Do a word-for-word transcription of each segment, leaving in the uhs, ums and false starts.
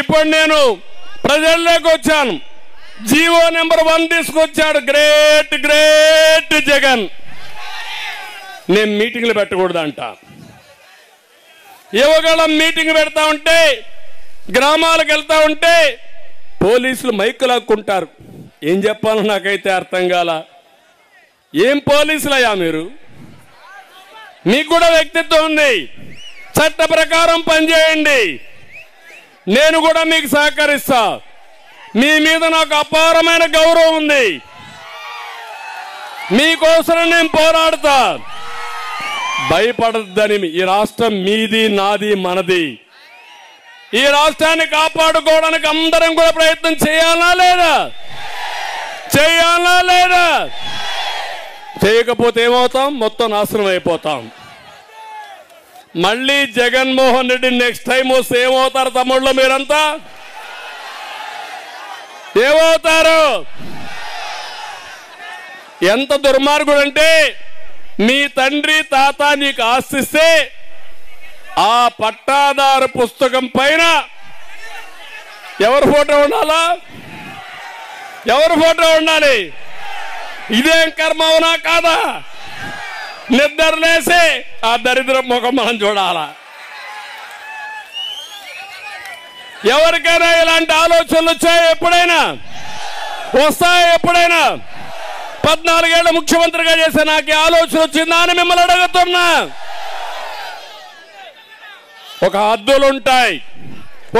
ఇప్పుడు నేను ప్రజల్లోకి వచ్చాను జీవో నెంబర్ వన్ తీసుకొచ్చాడు గ్రేట్ గ్రేట్ జగన్. నేను మీటింగ్లు పెట్టకూడదంట. యువగళం మీటింగ్ పెడతా ఉంటే గ్రామాలకు వెళ్తా ఉంటే పోలీసులు మైకు లాక్కుంటారు. ఏం చెప్పాలో నాకైతే అర్థం కాల. ఏం పోలీసులయ్యా మీరు? మీకు కూడా వ్యక్తిత్వం ఉంది, చట్ట ప్రకారం పనిచేయండి. నేను కూడా మీకు సహకరిస్తా. మీ మీద నాకు అపారమైన గౌరవం ఉంది. మీకోసం నేను పోరాడతా. భయపడద్దని, ఈ రాష్ట్రం మీది, నాది, మనది. ఈ రాష్ట్రాన్ని కాపాడుకోవడానికి అందరం కూడా ప్రయత్నం చేయాలా లేదా? చేయాలా లేదా? చేయకపోతే ఏమవుతాం? మొత్తం నాశనం అయిపోతాం. మళ్ళీ జగన్మోహన్ రెడ్డి నెక్స్ట్ టైం వస్తే ఏమవుతారు తమ్ముళ్ళు? మీరంతా ఏమవుతారు? ఎంత దుర్మార్గుడు అంటే, మీ తండ్రి తాత నీకు ఆస్తిస్తే ఆ పట్టాదారు పుస్తకం పైన ఎవరి ఫోటో ఉండాలా? ఎవరి ఫోటో ఉండాలి? ఇదేం కర్మ అవునా కాదా? నిద్రలేసి ఆ దరిద్ర ముఖం మనం చూడాలా? ఎవరికైనా ఇలాంటి ఆలోచనలు వచ్చాయా? ఎప్పుడైనా వస్తాయా? ఎప్పుడైనా పద్నాలుగేళ్ల ముఖ్యమంత్రిగా చేసే నాకు ఈ ఆలోచన వచ్చిందా అని మిమ్మల్ని అడుగుతున్నా. ఒక హద్దులు ఉంటాయి,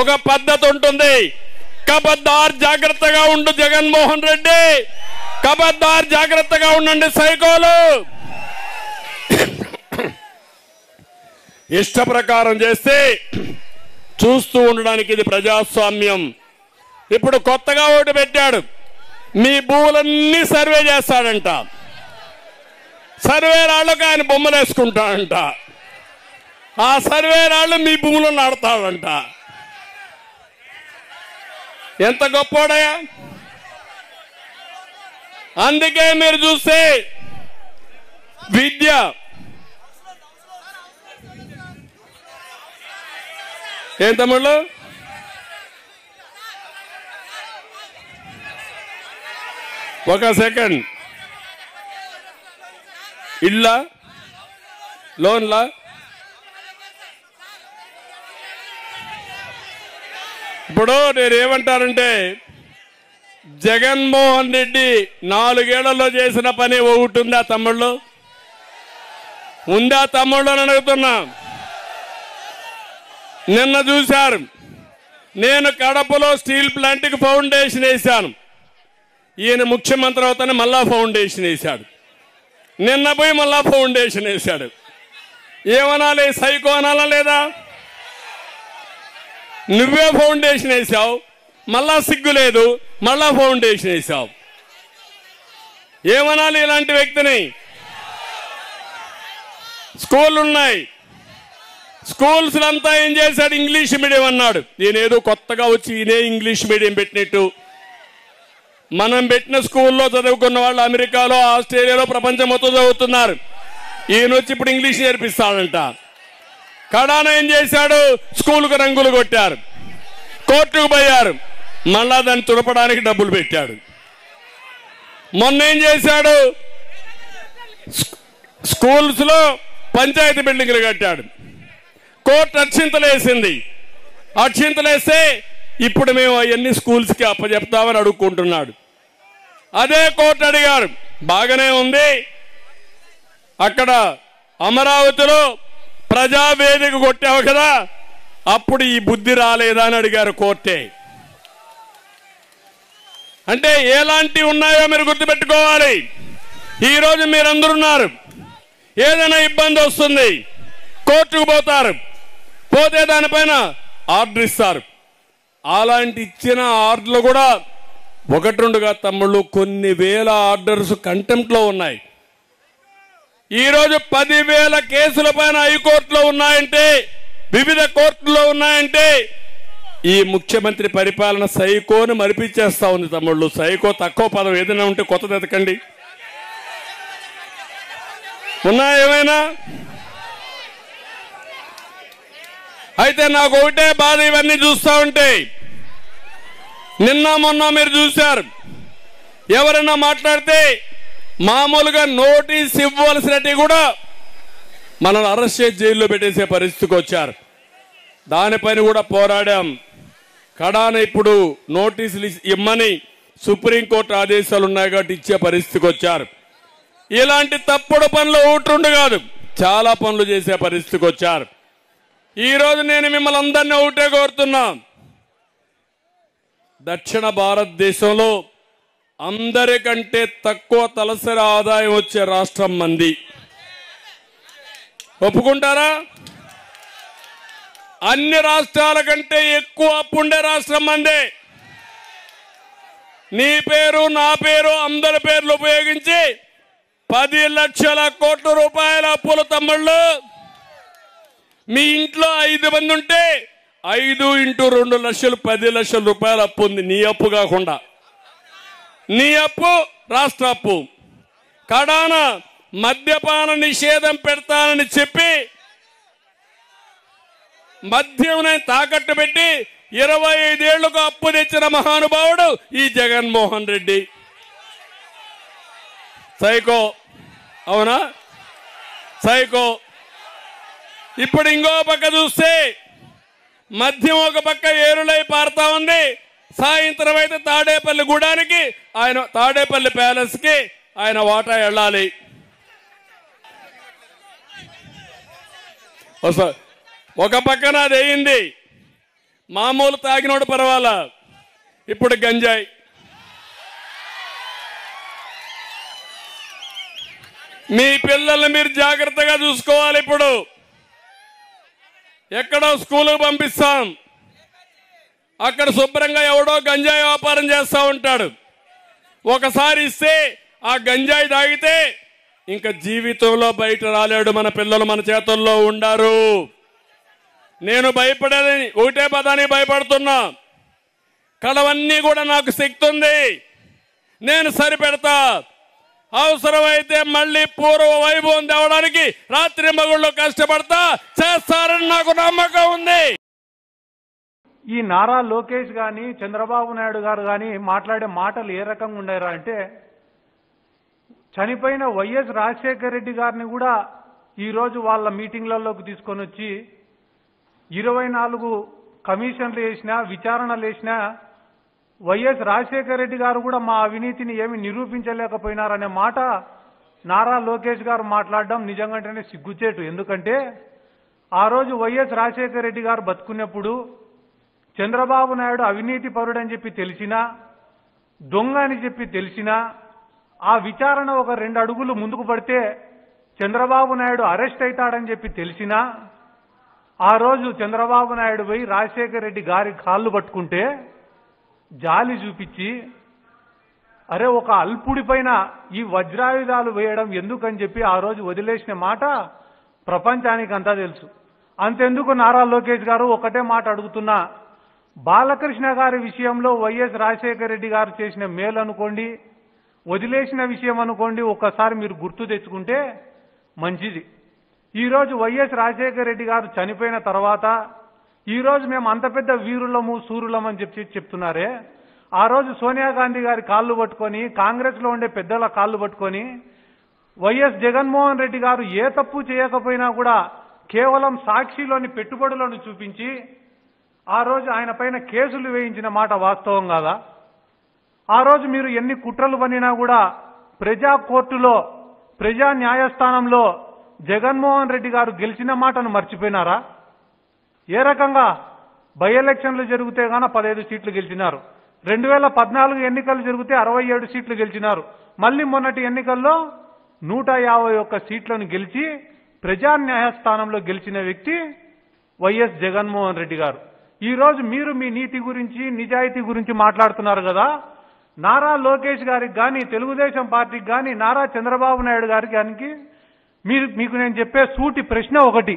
ఒక పద్ధతి ఉంటుంది. కబద్దార్ జాగ్రత్తగా ఉండు జగన్మోహన్ రెడ్డి, కబద్దార్ జాగ్రత్తగా ఉండండి సైకోలు. ఇష్ట ప్రకారం చేస్తే చూస్తూ ఉండడానికి ఇది ప్రజాస్వామ్యం. ఇప్పుడు కొత్తగా ఓటు పెట్టాడు, మీ భూములన్నీ సర్వే చేస్తాడంట. సర్వే రాళ్ళకు ఆయన బొమ్మలు వేసుకుంటాడంట. ఆ సర్వే రాళ్ళు మీ భూములను ఆడతాడంట. ఎంత గొప్పోడయా! అందుకే మీరు చూస్తే విద్య ఏం తమ్ముళ్ళు, ఒక సెకండ్, ఇళ్ళ లోన్లా ఇప్పుడు నేను ఏమంటానంటే, జగన్మోహన్ రెడ్డి నాలుగేళ్లలో చేసిన పని ఒకటి ఉందా తమ్ముళ్ళు? ఉందా తమ్ముళ్ళు అని అడుగుతున్నా. నిన్న చూశారు, నేను కడపలో స్టీల్ ప్లాంట్కి ఫౌండేషన్ వేశాను. ఈయన ముఖ్యమంత్రి అవుతానే మళ్ళా ఫౌండేషన్ వేశాడు. నిన్న పోయి మళ్ళా ఫౌండేషన్ వేశాడు. ఏమనాలి? సైకో అనాలా లేదా? నువ్వే ఫౌండేషన్ వేసావు, మళ్ళా సిగ్గు లేదు, మళ్ళా ఫౌండేషన్ వేసావు. ఏమనాలి ఇలాంటి వ్యక్తిని? స్కూళ్ళు ఉన్నాయి, స్కూల్స్ అంతా ఏం చేశాడు? ఇంగ్లీష్ మీడియం అన్నాడు. నేనేదో కొత్తగా వచ్చి ఈయనే ఇంగ్లీష్ మీడియం పెట్టినట్టు. మనం పెట్టిన స్కూల్లో చదువుకున్న వాళ్ళు అమెరికాలో, ఆస్ట్రేలియాలో, ప్రపంచం మొత్తం చదువుతున్నారు. ఈయన వచ్చి ఇప్పుడు ఇంగ్లీష్ నేర్పిస్తాడంట. కడాన ఏం చేశాడు? స్కూల్కు రంగులు కొట్టారు, కోర్టుకు పోయారు, మళ్ళా దాన్ని తుడపడానికి డబ్బులు పెట్టాడు. మొన్న ఏం చేశాడు? స్కూల్స్లో పంచాయతీ బిల్డింగ్లు కట్టాడు. కోర్టు అక్షింతలు వేసింది. అక్షింతలు వేస్తే ఇప్పుడు మేము అవన్నీ స్కూల్స్కి అప్పచెప్తామని అడుక్కుంటున్నాడు. అదే కోర్టు అడిగారు, బాగానే ఉంది, అక్కడ అమరావతిలో ప్రజావేదిక కొట్టావు కదా, అప్పుడు ఈ బుద్ధి రాలేదా అని అడిగారు కోర్టే. అంటే ఎలాంటివి ఉన్నాయో మీరు గుర్తుపెట్టుకోవాలి. ఈరోజు మీరందరున్నారు, ఏదైనా ఇబ్బంది వస్తుంది కోర్టుకు పోతారు, పోతే దానిపైన ఆర్డర్ ఇస్తారు. అలాంటి ఇచ్చిన ఆర్డర్లు కూడా ఒకటి రెండుగా తమ్ముళ్ళు, కొన్ని వేల ఆర్డర్స్ కంటెంప్ట్లో ఉన్నాయి. ఈరోజు పదివేల కేసుల పైన హైకోర్టులో ఉన్నాయంటే, వివిధ కోర్టుల్లో ఉన్నాయంటే, ఈ ముఖ్యమంత్రి పరిపాలన సైకోను మరిపించేస్తా ఉంది తమ్ముళ్ళు. సైకో తక్కువ పదం ఏదైనా ఉంటే కొత్తది ఎతకండి. ఉన్నా ఏమైనా అయితే నాకు ఒకటే బాధ, ఇవన్నీ చూస్తూ ఉంటే నిన్న మొన్న మీరు చూశారు ఎవరైనా మాట్లాడితే మామూలుగా నోటీస్ ఇవ్వాల్సినటి కూడా మనల్ని అరెస్ట్ చేసి జైల్లో పెట్టేసే పరిస్థితికి వచ్చారు. దానిపైన కూడా పోరాడాం. కడాన ఇప్పుడు నోటీసులు ఇమ్మని సుప్రీంకోర్టు ఆదేశాలు ఉన్నాయి కాబట్టి ఇచ్చే పరిస్థితికి వచ్చారు. ఇలాంటి తప్పుడు పనులు ఊట్రుండు కాదు, చాలా పనులు చేసే పరిస్థితికి వచ్చారు. ఈరోజు నేను మిమ్మల్ని అందరినీ ఒకటే కోరుతున్నా, దక్షిణ భారతదేశంలో అందరికంటే తక్కువ తలసరి ఆదాయం వచ్చే రాష్ట్రం మంది, ఒప్పుకుంటారా? అన్ని రాష్ట్రాల కంటే ఎక్కువ అప్పుండే రాష్ట్రం మందే. నీ పేరు నా పేరు అందరి పేర్లు ఉపయోగించి పది లక్షల కోట్ల రూపాయల అప్పుల తమ్ముళ్ళు, మీ ఇంట్లో ఐదు మంది ఉంటే ఐదు ఇంటూ రెండు లక్షలు పది లక్షల రూపాయల అప్పు ఉంది. నీ అప్పు కాకుండా నీ అప్పు రాష్ట్ర అప్పు. కడాన మద్యపాన నిషేధం పెడతానని చెప్పి మద్యం తాకట్టు పెట్టి ఇరవై ఐదేళ్లకు అప్పు తెచ్చిన మహానుభావుడు ఈ జగన్మోహన్ రెడ్డి. సైకో అవునా? సైకో. ఇప్పుడు ఇంకో పక్క చూస్తే మద్యం ఒక పక్క ఏరులై పారుతా ఉంది. సాయంత్రం అయితే తాడేపల్లి గూడానికి ఆయన తాడేపల్లి ప్యాలెస్కి ఆయన వాటా వెళ్ళాలి. ఒక పక్కన అది అయింది, మామూలు తాగినోడు పర్వాలా, ఇప్పుడు గంజాయి. మీ పిల్లల్ని మీరు జాగ్రత్తగా చూసుకోవాలి. ఇప్పుడు ఎక్కడో స్కూల్కి పంపిస్తాం, అక్కడ శుభ్రంగా ఎవడో గంజాయి వ్యాపారం చేస్తూ ఉంటాడు. ఒకసారి ఇస్తే ఆ గంజాయి తాగితే ఇంకా జీవితంలో బయట రాలేడు. మన పిల్లలు మన చేతుల్లో ఉండారు. నేను భయపడేది ఒకటే పదానికి భయపడుతున్నా, కళవన్నీ కూడా నాకు శక్తి ఉంది, నేను సరిపెడతా, అవసరమైతే మళ్ళీ పూర్వ వైభవం తేవడానికి రాత్రి మగుళ్ళు కష్టపడతా, చేస్తారని నాకు నమ్మకం ఉంది. ఈ నారా లోకేష్ గాని చంద్రబాబు నాయుడు గారు కానీ మాట్లాడే మాటలు ఏ రకంగా ఉండేరా అంటే, చనిపోయిన వైఎస్ రాజశేఖర రెడ్డి గారిని కూడా ఈరోజు వాళ్ళ మీటింగ్లలోకి తీసుకొని వచ్చి ఇరవై నాలుగు కమిషన్లు వేసినా విచారణలు వేసినా వైఎస్ రాజశేఖర రెడ్డి గారు కూడా మా అవినీతిని ఏమి నిరూపించలేకపోయినారనే మాట నారా లోకేష్ గారు మాట్లాడడం నిజంగానే సిగ్గుచేటు. ఎందుకంటే ఆ రోజు వైఎస్ రాజశేఖర రెడ్డి గారు బతుకున్నప్పుడు చంద్రబాబు నాయుడు అవినీతి పరుడని చెప్పి తెలిసినా, దొంగ అని చెప్పి తెలిసినా, ఆ విచారణ ఒక రెండు అడుగులు ముందుకు పడితే చంద్రబాబు నాయుడు అరెస్ట్ అవుతాడని చెప్పి తెలిసినా, ఆ రోజు చంద్రబాబు నాయుడు పోయి రాజశేఖర రెడ్డి గారి కాళ్ళు పట్టుకుంటే జాలి చూపించి, అరే ఒక అల్పుడి పైన ఈ వజ్రాయుధాలు వేయడం ఎందుకని చెప్పి ఆ రోజు వదిలేసిన మాట ప్రపంచానికి అంతా తెలుసు. అంతెందుకు నారా లోకేష్ గారు ఒకటే మాట అడుగుతున్నా, బాలకృష్ణ గారి విషయంలో వైఎస్ రాజశేఖర రెడ్డి గారు చేసిన మేలు అనుకోండి, వదిలేసిన విషయం అనుకోండి, ఒక్కసారి మీరు గుర్తు తెచ్చుకుంటే మంచిది. ఈరోజు వైఎస్ రాజశేఖర రెడ్డి గారు చనిపోయిన తర్వాత ఈరోజు మేము అంత పెద్ద వీరులము సూరులం అని చెప్పి చెప్తున్నారే, ఆ రోజు సోనియా గాంధీ గారి కాళ్ళు పట్టుకొని, కాంగ్రెస్లో ఉండే పెద్దల కాళ్ళు పట్టుకొని, వైఎస్ జగన్మోహన్ రెడ్డి గారు ఏ తప్పు చేయకపోయినా కూడా కేవలం సాక్షిలోని పెట్టుబడులను చూపించి ఆ రోజు ఆయన పైన కేసులు వేయించిన మాట వాస్తవం కాదా? ఆ రోజు మీరు ఎన్ని కుట్రలు పన్నినా కూడా ప్రజా కోర్టులో, ప్రజా న్యాయస్థానంలో జగన్మోహన్ రెడ్డి గారు గెలిచిన మాటను మర్చిపోయినారా? ఏ రకంగా బై ఎలక్షన్లు జరిగితే గాన పదహైదు సీట్లు గెలిచినారు, రెండు వేల పద్నాలుగు ఎన్నికలు జరిగితే అరవై ఏడు సీట్లు గెలిచినారు, మళ్ళీ మొన్నటి ఎన్నికల్లో నూట యాభై ఒక్క సీట్లను గెలిచి ప్రజా న్యాయస్థానంలో గెలిచిన వ్యక్తి వైఎస్ జగన్మోహన్ రెడ్డి గారు. ఈరోజు మీరు మీ నీతి గురించి నిజాయితీ గురించి మాట్లాడుతున్నారు కదా, నారా లోకేష్ గారికి కానీ తెలుగుదేశం పార్టీకి కానీ నారా చంద్రబాబు నాయుడు గారికి కానీ మీరు మీకు నేను చెప్పే సూటి ప్రశ్న ఒకటి,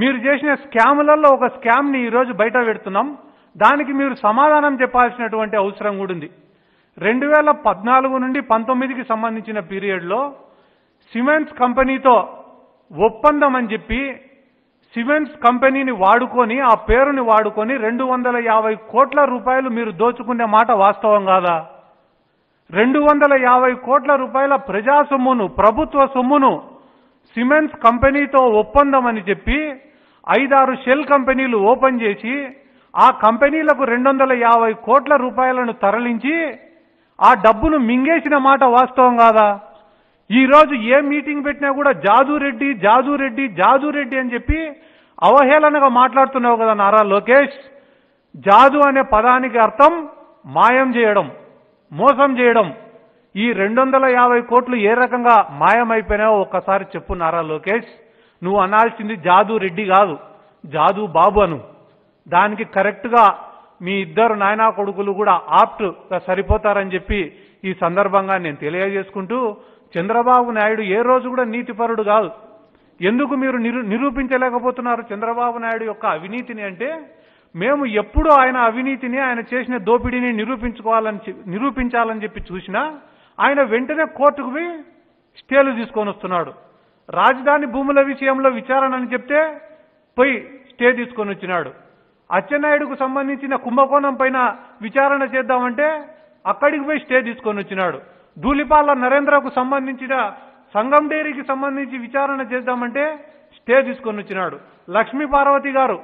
మీరు చేసిన స్కాములలో ఒక స్కామ్ని ఈరోజు బయట పెడుతున్నాం, దానికి మీరు సమాధానం చెప్పాల్సినటువంటి అవసరం కూడా ఉంది. రెండు వేల పద్నాలుగు నుండి పంతొమ్మిదికి సంబంధించిన పీరియడ్లో సిమెంట్స్ కంపెనీతో ఒప్పందం అని చెప్పి సిమెంట్స్ కంపెనీని వాడుకొని ఆ పేరుని వాడుకొని दो सौ पचास కోట్ల రూపాయలు మీరు దోచుకునే మాట వాస్తవం కాదా? दो सौ पचास కోట్ల రూపాయల ప్రజా సొమ్మును ప్రభుత్వ సొమ్మును సిమెంట్స్ కంపెనీతో ఒప్పందం అని చెప్పి ఐదు ఆరు షెల్ కంపెనీలు ఓపెన్ చేసి ఆ కంపెనీలకు दो सौ पचास కోట్ల రూపాయలను తరలించి ఆ డబ్బును మింగేసిన మాట వాస్తవం కాదా? ఈ రోజు ఏ మీటింగ్ పెట్టినా కూడా జాదు రెడ్డి జాదు రెడ్డి జాదు రెడ్డి అని చెప్పి అవహేళనగా మాట్లాడుతున్నావు కదా నారా లోకేష్. జాదు అనే పదానికి అర్థం మాయం చేయడం, మోసం చేయడం. ఈ दो सौ पचास కోట్లు ఏ రకంగా మాయమైపోయినాయో ఒక్కసారి చెప్పు నారా లోకేష్. నువ్వు అనాల్సింది జాదు రెడ్డి కాదు, జాదు బాబు అను. దానికి కరెక్ట్గా మీ ఇద్దరు నాయనా కొడుకులు కూడా ఆప్ట్గా సరిపోతారని చెప్పి ఈ సందర్భంగా నేను తెలియజేసుకుంటూ, చంద్రబాబు నాయుడు ఏ రోజు కూడా నీతిపరుడు కాదు. ఎందుకు మీరు నిరూపించలేకపోతున్నారు చంద్రబాబు నాయుడు యొక్క అవినీతిని అంటే, మేము ఎప్పుడు ఆయన అవినీతిని ఆయన చేసిన దోపిడీని నిరూపించుకోవాలని నిరూపించాలని చెప్పి చూసినా ఆయన వెంటనే కోర్టుకు పోయి స్టేలు తీసుకొని వస్తున్నాడు. రాజధాని భూముల విషయంలో విచారణ అని చెప్తే పోయి స్టే తీసుకొని వచ్చినాడు. అచ్చెన్నాయుడుకు సంబంధించిన కుంభకోణం పైన విచారణ చేద్దామంటే అక్కడికి పోయి స్టే తీసుకొని వచ్చినాడు. దూలిపాల నరేంద్రకు సంబంధించిన సంగం డైరీకి సంబంధించి విచారణ చేద్దామంటే స్టే తీసుకొని వచ్చినాడు. లక్ష్మీ పార్వతి గారు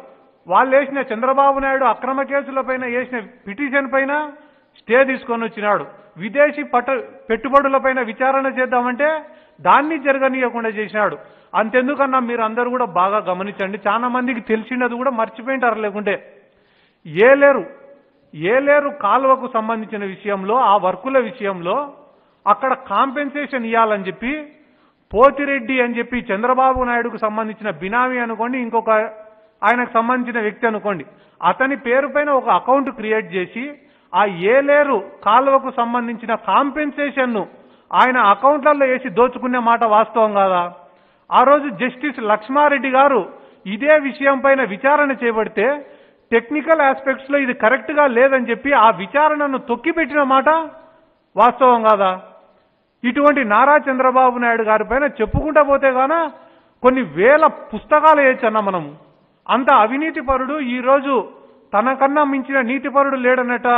వాళ్ళు వేసిన చంద్రబాబు నాయుడు అక్రమ కేసుల పైన వేసిన పిటిషన్ పైన స్టే తీసుకొని వచ్చినాడు. విదేశీ పట్టు పెట్టుబడులపైన విచారణ చేద్దామంటే దాన్ని జరగనీయకుండా చేసినాడు. అంతెందుకన్నా మీరు అందరూ కూడా బాగా గమనించండి. చాలా మందికి తెలిసినది కూడా మర్చిపోయింటారు. లేకుంటే ఏలేరు ఏలేరు కాలువకు సంబంధించిన విషయంలో ఆ వర్కుల విషయంలో అక్కడ కాంపెన్సేషన్ ఇవ్వాలని చెప్పి పోతిరెడ్డి అని చెప్పి చంద్రబాబు నాయుడుకు సంబంధించిన బినామీ అనుకోండి, ఇంకొక ఆయనకు సంబంధించిన వ్యక్తి అనుకోండి, అతని పేరు పైన ఒక అకౌంట్ క్రియేట్ చేసి ఆ ఏలేరు కాలువకు సంబంధించిన కాంపెన్సేషన్ను ఆయన అకౌంట్లలో వేసి దోచుకునే మాట వాస్తవం కాదా? ఆ రోజు జస్టిస్ లక్ష్మారెడ్డి గారు ఇదే విషయం పైన విచారణ చేయబడితే టెక్నికల్ ఆస్పెక్ట్స్లో ఇది కరెక్ట్గా లేదని చెప్పి ఆ విచారణను తొక్కిపెట్టిన మాట వాస్తవం కాదా? ఇటువంటి నారా చంద్రబాబు నాయుడు గారి పైన చెప్పుకుంటా పోతే గాన కొన్ని వేల పుస్తకాలు వేయచ్చన్నా మనము. అంత అవినీతి పరుడు ఈరోజు తనకన్నా మించిన నీతి పరుడు లేడనట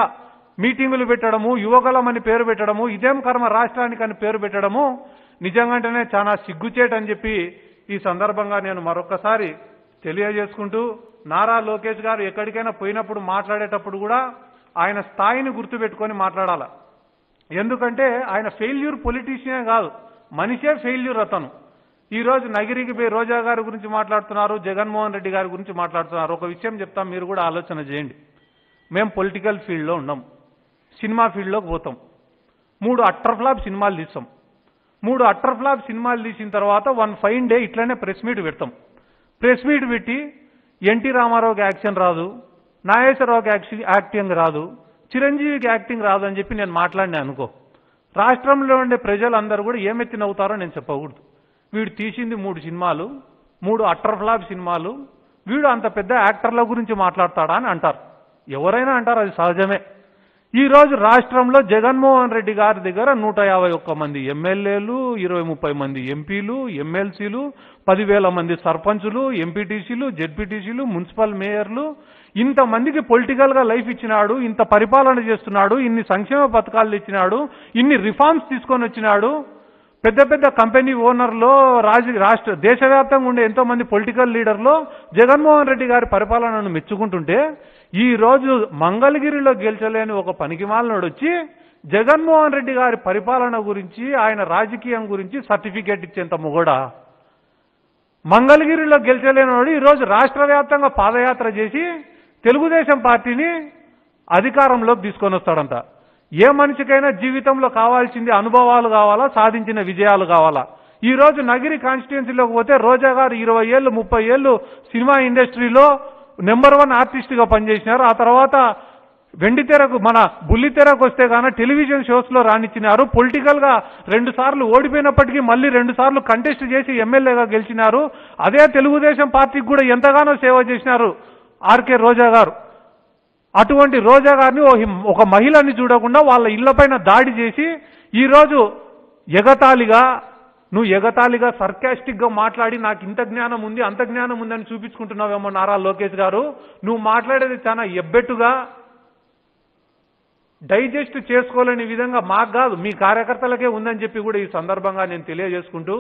మీటింగులు పెట్టడము, యువగలం అని పేరు పెట్టడము, ఇదేం కర్మ రాష్ట్రానికి అని పేరు పెట్టడము నిజంగానే చాలా సిగ్గుచేటని చెప్పి ఈ సందర్భంగా నేను మరొకసారి తెలియజేసుకుంటూ, నారా లోకేష్ గారు ఎక్కడికైనా పోయినప్పుడు మాట్లాడేటప్పుడు కూడా ఆయన స్థాయిని గుర్తుపెట్టుకొని మాట్లాడాలి. ఎందుకంటే ఆయన ఫెయిల్యూర్ పొలిటీషియనే కాదు, మనిషే ఫెయిల్యూర్ అతను. ఈరోజు నగిరికి పోయి రోజా గారి గురించి మాట్లాడుతున్నారు, జగన్మోహన్ రెడ్డి గారి గురించి మాట్లాడుతున్నారు. ఒక విషయం చెప్తాం, మీరు కూడా ఆలోచన చేయండి. మేము పొలిటికల్ ఫీల్డ్లో ఉన్నాం, సినిమా ఫీల్డ్లోకి పోతాం, మూడు అట్టర్ ఫ్లాప్ సినిమాలు తీస్తాం. మూడు అట్టర్ ఫ్లాప్ సినిమాలు తీసిన తర్వాత వన్ ఫైన్ డే ఇట్లనే ప్రెస్ మీట్ పెడతాం. ప్రెస్ మీట్ పెట్టి ఎన్టీ రామారావుకి యాక్షన్ రాదు, నాగేశ్వరరావుకి యాక్షన్ యాక్టింగ్ రాదు, చిరంజీవికి యాక్టింగ్ రాదు అని చెప్పి నేను మాట్లాడినా అనుకో, రాష్ట్రంలో ఉండే ప్రజలందరూ కూడా ఏమెత్తి నవ్వుతారో నేను చెప్పకూడదు. వీడు తీసింది మూడు సినిమాలు, మూడు అట్టర్ ఫ్లాప్ సినిమాలు, వీడు అంత పెద్ద యాక్టర్ల గురించి మాట్లాడతాడా అని అంటారు. ఎవరైనా అంటారు, అది సహజమే. ఈరోజు రాష్ట్రంలో జగన్మోహన్ రెడ్డి గారి దగ్గర నూట యాభై ఒక్క మంది ఎమ్మెల్యేలు, ఇరవై ముప్పై మంది ఎంపీలు, ఎమ్మెల్సీలు, పదివేల మంది సర్పంచులు, ఎంపీటీసీలు, జెడ్పీటీసీలు, మున్సిపల్ మేయర్లు, ఇంతమందికి పొలిటికల్గా లైఫ్ ఇచ్చినాడు, ఇంత పరిపాలన చేస్తున్నాడు, ఇన్ని సంక్షేమ పథకాలు ఇచ్చినాడు, ఇన్ని రిఫార్మ్స్ తీసుకొని వచ్చినాడు. పెద్ద పెద్ద కంపెనీ ఓనర్లో రాజ రాష్ట్ర దేశవ్యాప్తంగా ఉండే ఎంతోమంది పొలిటికల్ లీడర్లో జగన్మోహన్ రెడ్డి గారి పరిపాలనను మెచ్చుకుంటుంటే ఈరోజు మంగళగిరిలో గెలిచలేని ఒక పనికిమాలనోడు వచ్చి జగన్మోహన్ రెడ్డి గారి పరిపాలన గురించి ఆయన రాజకీయం గురించి సర్టిఫికేట్ ఇచ్చేంత మొగడా? మంగళగిరిలో గెలిచలేనివాడు ఈరోజు రాష్ట్ర వ్యాప్తంగా పాదయాత్ర చేసి తెలుగుదేశం పార్టీని అధికారంలోకి తీసుకొని వస్తాడంట. ఏ మనిషికైనా జీవితంలో కావాల్సింది అనుభవాలు కావాలా, సాధించిన విజయాలు కావాలా? ఈరోజు నగిరి కాన్స్టిట్యున్సీలోకి పోతే రోజా గారు ఇరవై ఏళ్ళు ముప్పై ఏళ్ళు సినిమా ఇండస్ట్రీలో నెంబర్ వన్ ఆర్టిస్ట్గా పనిచేసినారు. ఆ తర్వాత వెండితెరకు మన బుల్లితెరకు వస్తే గాన టెలివిజన్ షోస్లో రాణించినారు. పొలిటికల్గా రెండు సార్లు ఓడిపోయినప్పటికీ మళ్ళీ రెండు సార్లు కంటెస్ట్ చేసి ఎమ్మెల్యేగా గెలిచినారు. అదే తెలుగుదేశం పార్టీకి కూడా ఎంతగానో సేవ చేసినారు ఆర్కే రోజా గారు. అటువంటి రోజా గారిని ఒక మహిళని చూడకుండా వాళ్ళ ఇళ్లపైన దాడి చేసి ఈరోజు ఎగతాళిగా నువ్వు ఎగతాళిగా సర్కాస్టిక్ గా మాట్లాడి నాకు ఇంత జ్ఞానం ఉంది అంత జ్ఞానం ఉంది అని చూపించుకుంటున్నావేమో నారా లోకేష్ గారు. నువ్వు మాట్లాడేది చాలా ఎబ్బెట్టుగా, డైజెస్ట్ చేసుకోలేని విధంగా మాకు కాదు మీ కార్యకర్తలకే ఉందని చెప్పి కూడా ఈ సందర్భంగా నేను తెలియజేసుకుంటూ